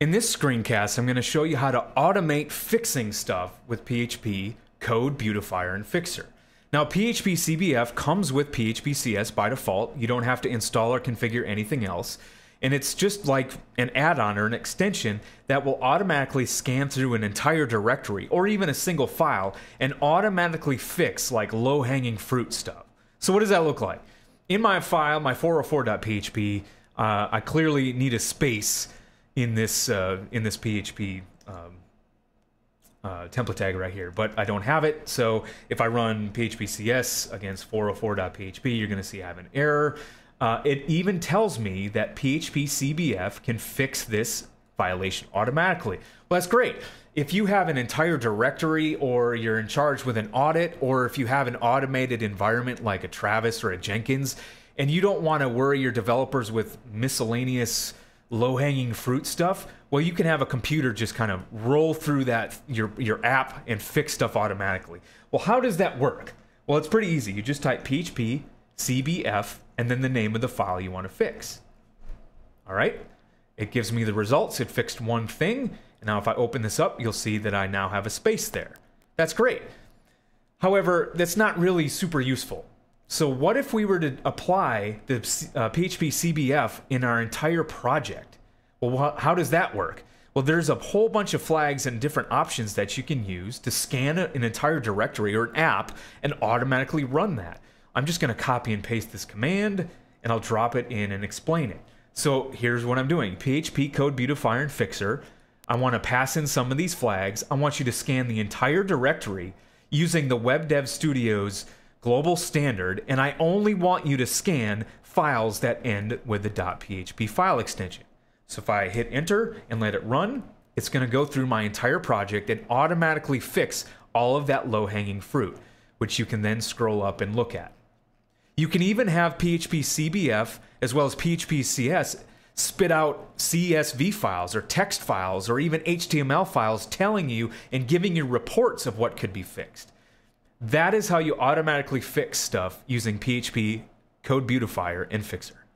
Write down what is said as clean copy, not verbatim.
In this screencast, I'm going to show you how to automate fixing stuff with PHP Code Beautifier and Fixer. Now, PHPCBF comes with PHPCS by default. You don't have to install or configure anything else. And it's just like an add-on or an extension that will automatically scan through an entire directory or even a single file and automatically fix like low-hanging fruit stuff. So what does that look like? In my file, my 404.php, I clearly need a space in this PHP template tag right here, but I don't have it. So if I run PHPCS against 404.php, you're going to see I have an error. It even tells me that PHPCBF can fix this violation automatically. Well, that's great. If you have an entire directory, or you're in charge with an audit, or if you have an automated environment like a Travis or a Jenkins, and you don't want to worry your developers with miscellaneous low-hanging fruit stuff, well, you can have a computer just kind of roll through that your app and fix stuff automatically. Well, how does that work? Well, it's pretty easy. You just type PHPCBF and then the name of the file you want to fix. All right, it gives me the results. It fixed one thing. And now if I open this up, you'll see that I now have a space there. That's great. However, that's not really super useful. So what if we were to apply the PHPCBF in our entire project? Well, how does that work? Well, there's a whole bunch of flags and different options that you can use to scan an entire directory or an app and automatically run that. I'm just going to copy and paste this command, and I'll drop it in and explain it. So here's what I'm doing. PHP Code Beautifier and Fixer. I want to pass in some of these flags. I want you to scan the entire directory using the Web Dev Studios global standard, and I only want you to scan files that end with the .php file extension. So if I hit enter and let it run, it's going to go through my entire project and automatically fix all of that low-hanging fruit, which you can then scroll up and look at. You can even have PHPCBF as well as PHPCS spit out CSV files or text files or even HTML files telling you and giving you reports of what could be fixed. That is how you automatically fix stuff using PHP Code Beautifier and Fixer.